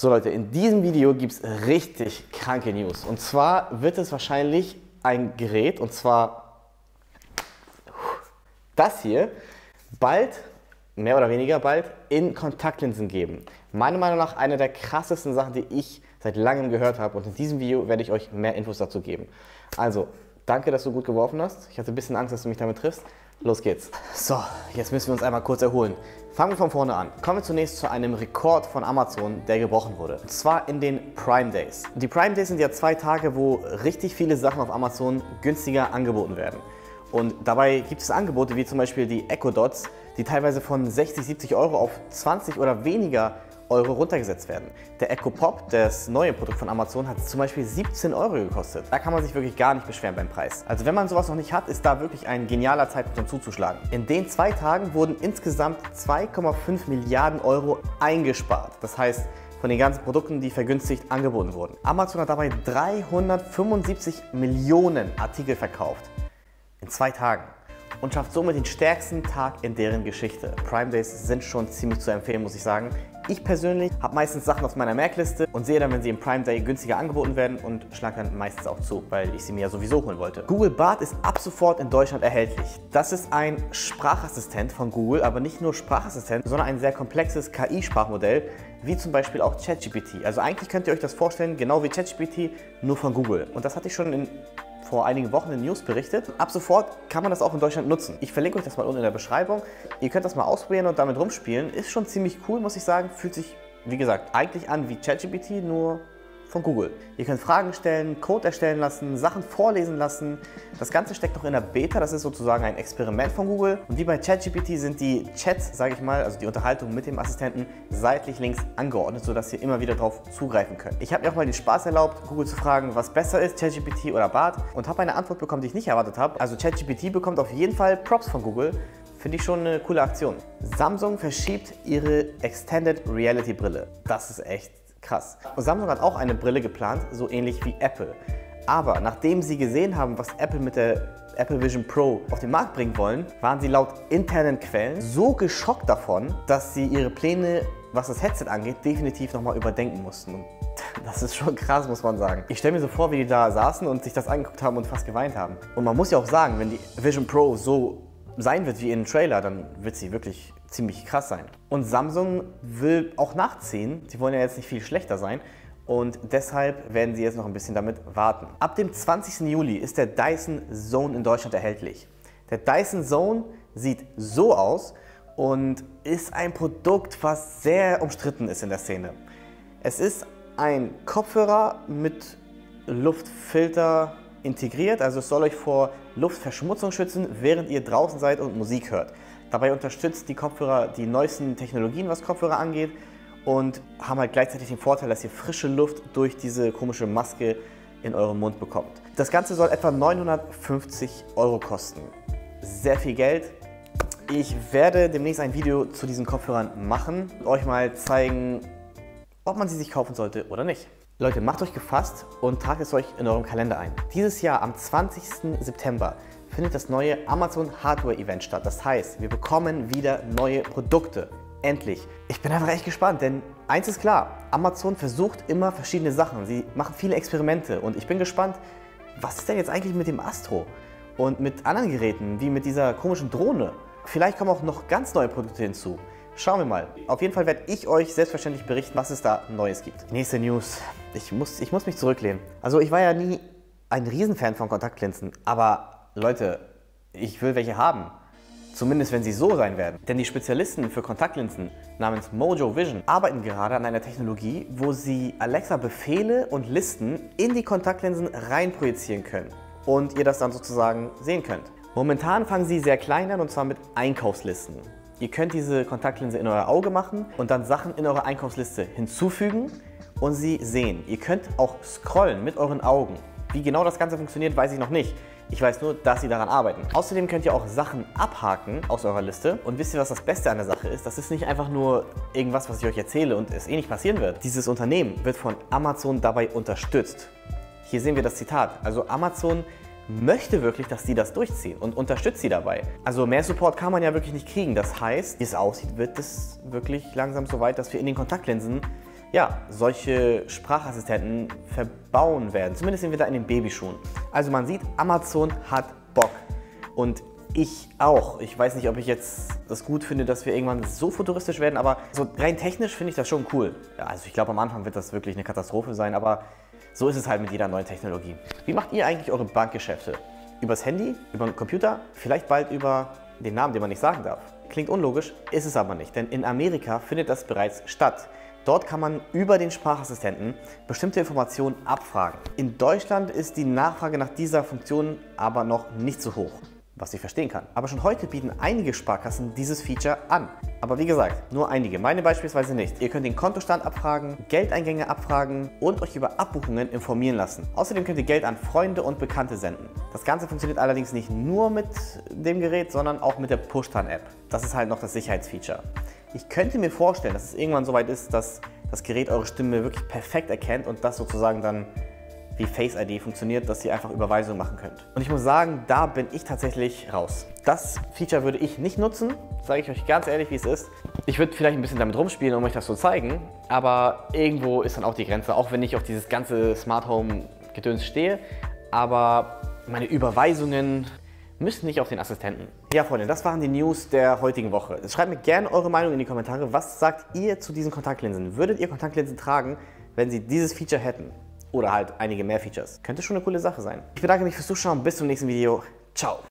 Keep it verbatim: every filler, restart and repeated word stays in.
So Leute, in diesem Video gibt es richtig kranke News. Und zwar wird es wahrscheinlich ein Gerät, und zwar das hier, bald, mehr oder weniger bald, in Kontaktlinsen geben. Meiner Meinung nach eine der krassesten Sachen, die ich seit langem gehört habe. Und in diesem Video werde ich euch mehr Infos dazu geben. Also, danke, dass du gut geworfen hast. Ich hatte ein bisschen Angst, dass du mich damit triffst. Los geht's. So, jetzt müssen wir uns einmal kurz erholen. Fangen wir von vorne an. Kommen wir zunächst zu einem Rekord von Amazon, der gebrochen wurde. Und zwar in den Prime Days. Die Prime Days sind ja zwei Tage, wo richtig viele Sachen auf Amazon günstiger angeboten werden. Und dabei gibt es Angebote wie zum Beispiel die Echo Dots, die teilweise von sechzig, siebzig Euro auf zwanzig oder weniger Euro runtergesetzt werden. Der Echo Pop, das neue Produkt von Amazon, hat zum Beispiel siebzehn Euro gekostet. Da kann man sich wirklich gar nicht beschweren beim Preis. Also wenn man sowas noch nicht hat, ist da wirklich ein genialer Zeitpunkt, um zuzuschlagen. In den zwei Tagen wurden insgesamt zwei Komma fünf Milliarden Euro eingespart. Das heißt, von den ganzen Produkten, die vergünstigt angeboten wurden. Amazon hat dabei dreihundertfünfundsiebzig Millionen Artikel verkauft. In zwei Tagen. Und schafft somit den stärksten Tag in deren Geschichte. Prime Days sind schon ziemlich zu empfehlen, muss ich sagen. Ich persönlich habe meistens Sachen auf meiner Merkliste und sehe dann, wenn sie im Prime Day günstiger angeboten werden, und schlage dann meistens auch zu, weil ich sie mir ja sowieso holen wollte. Google Bard ist ab sofort in Deutschland erhältlich. Das ist ein Sprachassistent von Google, aber nicht nur Sprachassistent, sondern ein sehr komplexes K I-Sprachmodell, wie zum Beispiel auch ChatGPT. Also eigentlich könnt ihr euch das vorstellen, genau wie ChatGPT, nur von Google. Und das hatte ich schon in vor einigen Wochen in News berichtet. Ab sofort kann man das auch in Deutschland nutzen. Ich verlinke euch das mal unten in der Beschreibung. Ihr könnt das mal ausprobieren und damit rumspielen. Ist schon ziemlich cool, muss ich sagen. Fühlt sich, wie gesagt, eigentlich an wie ChatGPT, nur von Google. Ihr könnt Fragen stellen, Code erstellen lassen, Sachen vorlesen lassen. Das Ganze steckt noch in der Beta. Das ist sozusagen ein Experiment von Google. Und wie bei ChatGPT sind die Chats, sage ich mal, also die Unterhaltung mit dem Assistenten, seitlich links angeordnet, sodass ihr immer wieder drauf zugreifen könnt. Ich habe mir auch mal den Spaß erlaubt, Google zu fragen, was besser ist, ChatGPT oder Bard, und habe eine Antwort bekommen, die ich nicht erwartet habe. Also ChatGPT bekommt auf jeden Fall Props von Google. Finde ich schon eine coole Aktion. Samsung verschiebt ihre Extended Reality Brille. Das ist echt krass. Und Samsung hat auch eine Brille geplant, so ähnlich wie Apple. Aber nachdem sie gesehen haben, was Apple mit der Apple Vision Pro auf den Markt bringen wollen, waren sie laut internen Quellen so geschockt davon, dass sie ihre Pläne, was das Headset angeht, definitiv nochmal überdenken mussten. Und das ist schon krass, muss man sagen. Ich stelle mir so vor, wie die da saßen und sich das angeguckt haben und fast geweint haben. Und man muss ja auch sagen, wenn die Vision Pro so sein wird wie in einem Trailer, dann wird sie wirklich ziemlich krass sein. Und Samsung will auch nachziehen. Sie wollen ja jetzt nicht viel schlechter sein. Und deshalb werden sie jetzt noch ein bisschen damit warten. Ab dem zwanzigsten Juli ist der Dyson Zone in Deutschland erhältlich. Der Dyson Zone sieht so aus und ist ein Produkt, was sehr umstritten ist in der Szene. Es ist ein Kopfhörer mit Luftfilter integriert, also es soll euch vor Luftverschmutzung schützen, während ihr draußen seid und Musik hört. Dabei unterstützt die Kopfhörer die neuesten Technologien, was Kopfhörer angeht, und haben halt gleichzeitig den Vorteil, dass ihr frische Luft durch diese komische Maske in euren Mund bekommt. Das Ganze soll etwa neunhundertfünfzig Euro kosten. Sehr viel Geld. Ich werde demnächst ein Video zu diesen Kopfhörern machen und euch mal zeigen, ob man sie sich kaufen sollte oder nicht. Leute, macht euch gefasst und tragt es euch in eurem Kalender ein. Dieses Jahr am zwanzigsten September findet das neue Amazon Hardware Event statt. Das heißt, wir bekommen wieder neue Produkte. Endlich. Ich bin einfach echt gespannt, denn eins ist klar, Amazon versucht immer verschiedene Sachen. Sie machen viele Experimente und ich bin gespannt, was ist denn jetzt eigentlich mit dem Astro und mit anderen Geräten, wie mit dieser komischen Drohne? Vielleicht kommen auch noch ganz neue Produkte hinzu. Schauen wir mal. Auf jeden Fall werde ich euch selbstverständlich berichten, was es da Neues gibt. Nächste News. Ich muss, ich muss mich zurücklehnen. Also ich war ja nie ein Riesenfan von Kontaktlinsen, aber Leute, ich will welche haben. Zumindest wenn sie so sein werden. Denn die Spezialisten für Kontaktlinsen namens Mojo Vision arbeiten gerade an einer Technologie, wo sie Alexa-Befehle und Listen in die Kontaktlinsen reinprojizieren können. Und ihr das dann sozusagen sehen könnt. Momentan fangen sie sehr klein an, und zwar mit Einkaufslisten. Ihr könnt diese Kontaktlinse in euer Auge machen und dann Sachen in eure Einkaufsliste hinzufügen und sie sehen. Ihr könnt auch scrollen mit euren Augen. Wie genau das Ganze funktioniert, weiß ich noch nicht. Ich weiß nur, dass sie daran arbeiten. Außerdem könnt ihr auch Sachen abhaken aus eurer Liste. Und wisst ihr, was das Beste an der Sache ist? Das ist nicht einfach nur irgendwas, was ich euch erzähle und es eh nicht passieren wird. Dieses Unternehmen wird von Amazon dabei unterstützt. Hier sehen wir das Zitat. Also Amazon möchte wirklich, dass die das durchziehen und unterstützt sie dabei. Also mehr Support kann man ja wirklich nicht kriegen. Das heißt, wie es aussieht, wird es wirklich langsam so weit, dass wir in den Kontaktlinsen ja, solche Sprachassistenten verbauen werden. Zumindest sind wir da in den Babyschuhen. Also man sieht, Amazon hat Bock. Und ich auch. Ich weiß nicht, ob ich jetzt das gut finde, dass wir irgendwann so futuristisch werden, aber so rein technisch finde ich das schon cool. Ja, also ich glaube, am Anfang wird das wirklich eine Katastrophe sein, aber so ist es halt mit jeder neuen Technologie. Wie macht ihr eigentlich eure Bankgeschäfte? Übers Handy? Über den Computer? Vielleicht bald über den Namen, den man nicht sagen darf. Klingt unlogisch, ist es aber nicht, denn in Amerika findet das bereits statt. Dort kann man über den Sprachassistenten bestimmte Informationen abfragen. In Deutschland ist die Nachfrage nach dieser Funktion aber noch nicht so hoch, was ich verstehen kann. Aber schon heute bieten einige Sparkassen dieses Feature an. Aber wie gesagt, nur einige, meine beispielsweise nicht. Ihr könnt den Kontostand abfragen, Geldeingänge abfragen und euch über Abbuchungen informieren lassen. Außerdem könnt ihr Geld an Freunde und Bekannte senden. Das Ganze funktioniert allerdings nicht nur mit dem Gerät, sondern auch mit der Pushtan-App. Das ist halt noch das Sicherheitsfeature. Ich könnte mir vorstellen, dass es irgendwann soweit ist, dass das Gerät eure Stimme wirklich perfekt erkennt und das sozusagen dann wie Face I D funktioniert, dass ihr einfach Überweisungen machen könnt. Und ich muss sagen, da bin ich tatsächlich raus. Das Feature würde ich nicht nutzen, sage ich euch ganz ehrlich, wie es ist. Ich würde vielleicht ein bisschen damit rumspielen, um euch das zu zeigen, aber irgendwo ist dann auch die Grenze, auch wenn ich auf dieses ganze Smart Home Gedöns stehe, aber meine Überweisungen müssen nicht auf den Assistenten. Ja Freunde, das waren die News der heutigen Woche. Schreibt mir gerne eure Meinung in die Kommentare. Was sagt ihr zu diesen Kontaktlinsen? Würdet ihr Kontaktlinsen tragen, wenn sie dieses Feature hätten? Oder halt einige mehr Features. Könnte schon eine coole Sache sein. Ich bedanke mich fürs Zuschauen. Bis zum nächsten Video. Ciao.